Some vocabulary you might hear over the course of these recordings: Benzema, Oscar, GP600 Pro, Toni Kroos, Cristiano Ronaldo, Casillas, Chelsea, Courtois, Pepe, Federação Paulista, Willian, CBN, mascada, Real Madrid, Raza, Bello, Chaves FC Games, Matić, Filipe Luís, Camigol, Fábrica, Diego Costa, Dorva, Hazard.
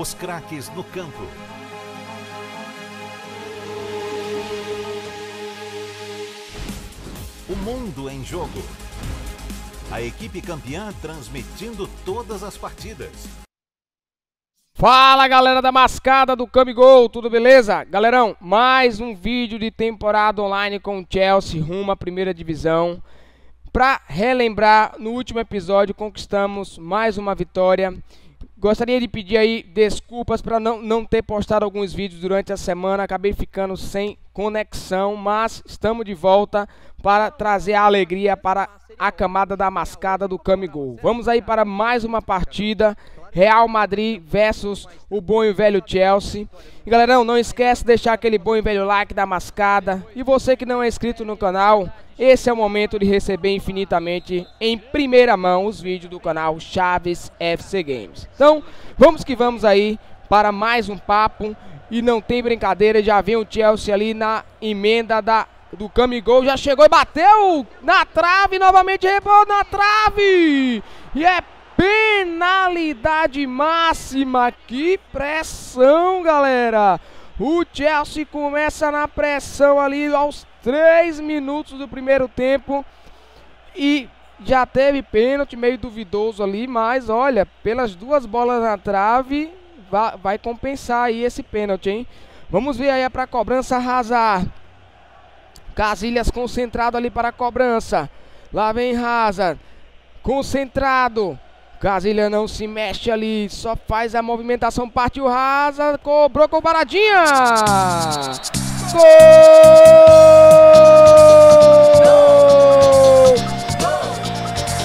os craques no campo. O mundo em jogo. A equipe campeã transmitindo todas as partidas. Fala, galera da mascada do Camigol, tudo beleza? Galerão, mais um vídeo de temporada online com o Chelsea rumo à primeira divisão. Para relembrar, no último episódio conquistamos mais uma vitória. Gostaria de pedir aí desculpas para não ter postado alguns vídeos durante a semana. Acabei ficando sem conexão, mas estamos de volta para trazer a alegria para a camada da mascada do Camigol. Vamos aí para mais uma partida. Real Madrid versus o bom e velho Chelsea. E galerão, não esquece de deixar aquele bom e velho like da mascada. E você que não é inscrito no canal, esse é o momento de receber infinitamente em primeira mão os vídeos do canal Chaves FC Games. Então, vamos que vamos aí para mais um papo. E não tem brincadeira, já vem o Chelsea ali na emenda do Camigol, já chegou e bateu na trave, novamente rebou na trave. E é penalidade máxima, que pressão, galera! O Chelsea começa na pressão ali aos 3 minutos do primeiro tempo e já teve pênalti meio duvidoso ali, mas olha, pelas duas bolas na trave vai compensar aí esse pênalti, hein? Vamos ver aí para a cobrança, Hazard. Casillas concentrado ali para a cobrança. Lá vem Hazard, concentrado. Casillas não se mexe ali, só faz a movimentação, partiu Raza, cobrou com paradinha! Gol!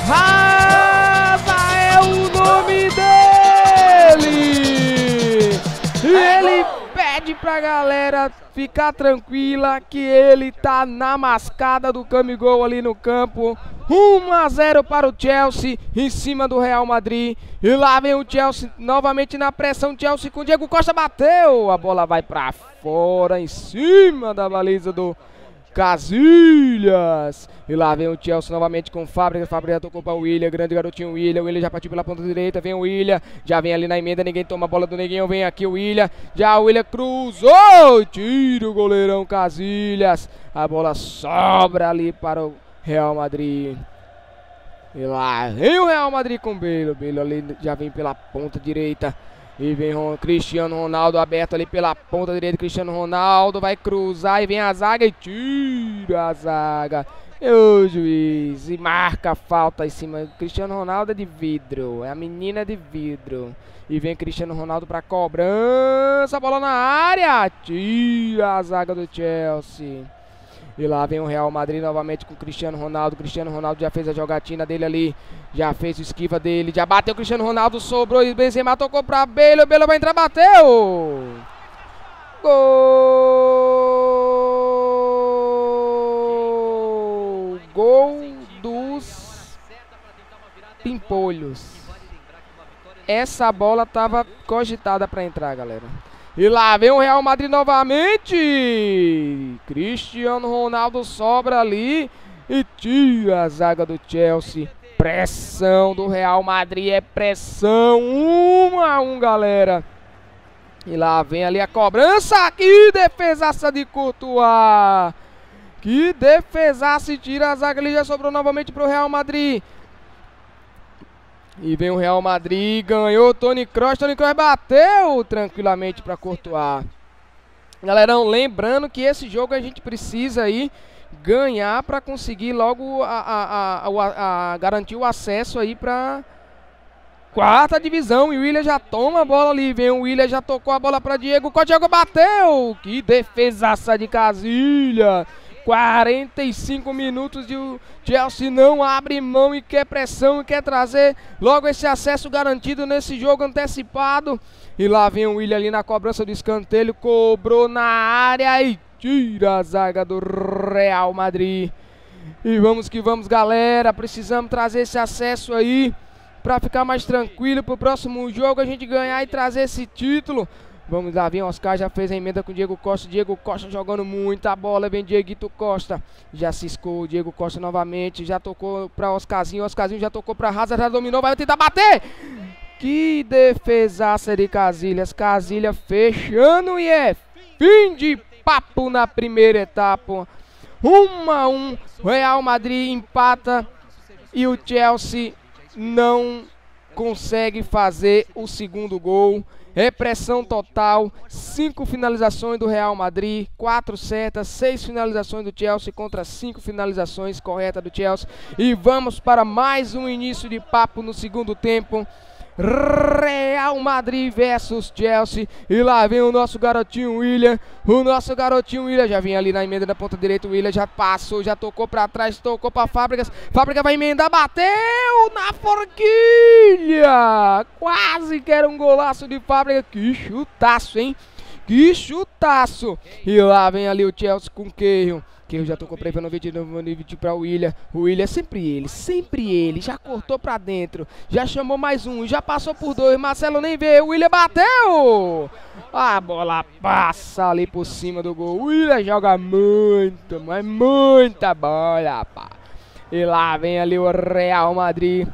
Raza é o nome dele! E ele pede pra galera ficar tranquila que ele tá na mascada do Camigol ali no campo. 1-0 para o Chelsea em cima do Real Madrid. E lá vem o Chelsea novamente na pressão. Chelsea com Diego Costa, bateu. A bola vai para fora em cima da baliza do Casillas. E lá vem o Chelsea novamente com Fábrica. Fábrica tocou para o Willian, grande garotinho Willian. O Willian já partiu pela ponta direita, vem o Willian. Já vem ali na emenda, ninguém toma a bola do Neguinho. Vem aqui o Willian, já o Willian cruzou. Tira o goleirão Casillas. A bola sobra ali para o Real Madrid. E lá vem o Real Madrid com Bello. Bello ali já vem pela ponta direita. E vem Cristiano Ronaldo aberto ali pela ponta direita. Cristiano Ronaldo vai cruzar e vem a zaga e tira a zaga. E o juiz e marca a falta em cima. Cristiano Ronaldo é de vidro. É a menina de vidro. E vem Cristiano Ronaldo para cobrança. Bola na área. Tira a zaga do Chelsea. E lá vem o Real Madrid novamente com o Cristiano Ronaldo. Cristiano Ronaldo já fez a jogatina dele ali. Já fez o esquiva dele. Já bateu o Cristiano Ronaldo. Sobrou e Benzema tocou pra Bello. Bello vai entrar, bateu. Gol. Gol dos pimpolhos. Essa bola tava cogitada pra entrar, galera. E lá vem o Real Madrid novamente. Cristiano Ronaldo sobra ali e tira a zaga do Chelsea. Pressão do Real Madrid, é pressão. 1-1, galera. E lá vem ali a cobrança. Que defesaça de Courtois. Que defesaça e tira a zaga ali. Já sobrou novamente para o Real Madrid. E vem o Real Madrid, ganhou Toni Kroos. Toni Kroos bateu tranquilamente para Courtois. Galerão, lembrando que esse jogo a gente precisa aí ganhar para conseguir logo garantir o acesso aí para quarta divisão. E o Willian já toma a bola ali. Vem o Willian, já tocou a bola para Diego. O Diego bateu. Que defesaça de Casillas. 45 minutos e o Chelsea não abre mão e quer pressão e quer trazer logo esse acesso garantido nesse jogo antecipado. E lá vem o Willian ali na cobrança do escanteio, cobrou na área e tira a zaga do Real Madrid. E vamos que vamos, galera, precisamos trazer esse acesso aí para ficar mais tranquilo pro próximo jogo a gente ganhar e trazer esse título. Vamos lá, vem o Oscar, já fez a emenda com o Diego Costa. Diego Costa jogando muita bola, vem Dieguito Costa. Já ciscou o Diego Costa novamente, já tocou para Oscarzinho já tocou para Raza, já dominou, vai tentar bater! Que defesaça de Casillas. Casillas fechando e é fim de papo na primeira etapa. 1-1. Real Madrid empata e o Chelsea não consegue fazer o segundo gol. Repressão total, 5 finalizações do Real Madrid, 4 certas, 6 finalizações do Chelsea contra 5 finalizações corretas do Chelsea. E vamos para mais um início de papo no segundo tempo. Real Madrid versus Chelsea. E lá vem o nosso garotinho Willian. O nosso garotinho Willian já vinha ali na emenda da ponta direita. O Willian já passou, já tocou pra trás, tocou pra Fábricas. Fábrica vai emendar, bateu na forquilha. Quase que era um golaço de Fábrica. Que chutaço, hein? Que chutaço. E lá vem ali o Chelsea com o Cahill. Cahill já tocou pra ele, pra não dividir pra Willian. O Willian, sempre ele. Já cortou pra dentro. Já chamou mais um, já passou por dois. Marcelo nem veio, o Willian bateu. A bola passa ali por cima do gol. O Willian joga muito, mas muita bola, pá. E lá vem ali o Real Madrid.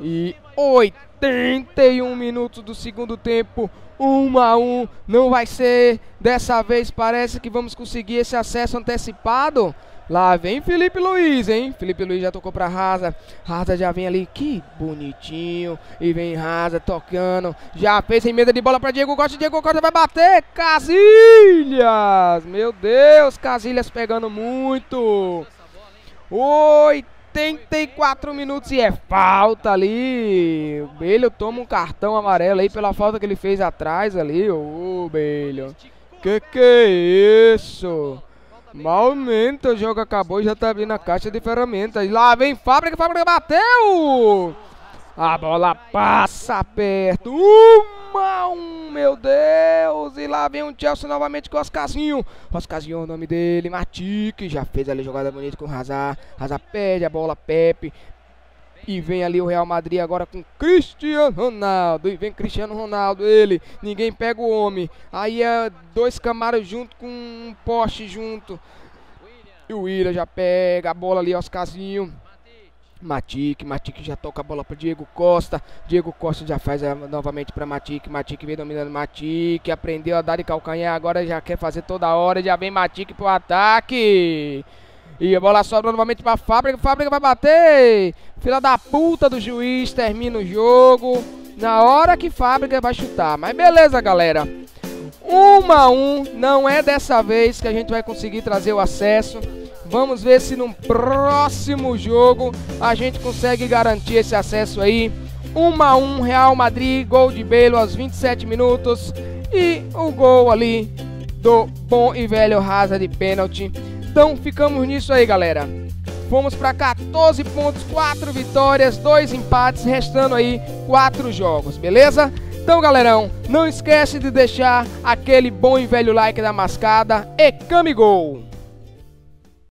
E 81 minutos do segundo tempo. 1-1, não vai ser dessa vez, parece que vamos conseguir esse acesso antecipado. Lá vem Filipe Luís, hein? Filipe Luís já tocou pra Raza. Raza já vem ali, que bonitinho. E vem Raza tocando. Já fez em mesa de bola pra Diego Costa. Diego Costa vai bater. Casillas! Meu Deus, Casillas pegando muito. 84 minutos e é falta ali. O Bello toma um cartão amarelo aí pela falta que ele fez atrás ali. Ô, Bello. Que é isso? Malmente o jogo acabou e já tá abrindo a caixa de ferramentas. Lá vem Fábrica, Fábrica bateu! A bola passa perto. 1-1, meu Deus. E lá vem o Chelsea novamente com o Oscarzinho. Oscarzinho é o nome dele. Matić já fez ali jogada bonita com o Hazard. Hazard perde a bola, Pepe. E vem ali o Real Madrid agora com Cristiano Ronaldo. E vem Cristiano Ronaldo, ele. Ninguém pega o homem. Aí é dois camaros junto com um poste junto. E o Willian já pega a bola ali, Oscarzinho. Matić já toca a bola para Diego Costa. Diego Costa já faz novamente para Matić. Matić vem dominando. Matić aprendeu a dar de calcanhar, agora já quer fazer toda hora. Já vem Matić pro ataque. E a bola sobra novamente para Fábrica. Fábrica vai bater. Filha da puta do juiz, termina o jogo na hora que Fábrica vai chutar. Mas beleza, galera. 1-1, não é dessa vez que a gente vai conseguir trazer o acesso. Vamos ver se no próximo jogo a gente consegue garantir esse acesso aí. 1-1 Real Madrid, gol de Bello aos 27 minutos. E o gol ali do bom e velho Hazard de pênalti. Então ficamos nisso aí, galera. Fomos para 14 pontos, 4 vitórias, 2 empates, restando aí 4 jogos, beleza? Então, galerão, não esquece de deixar aquele bom e velho like da mascada e Camigol!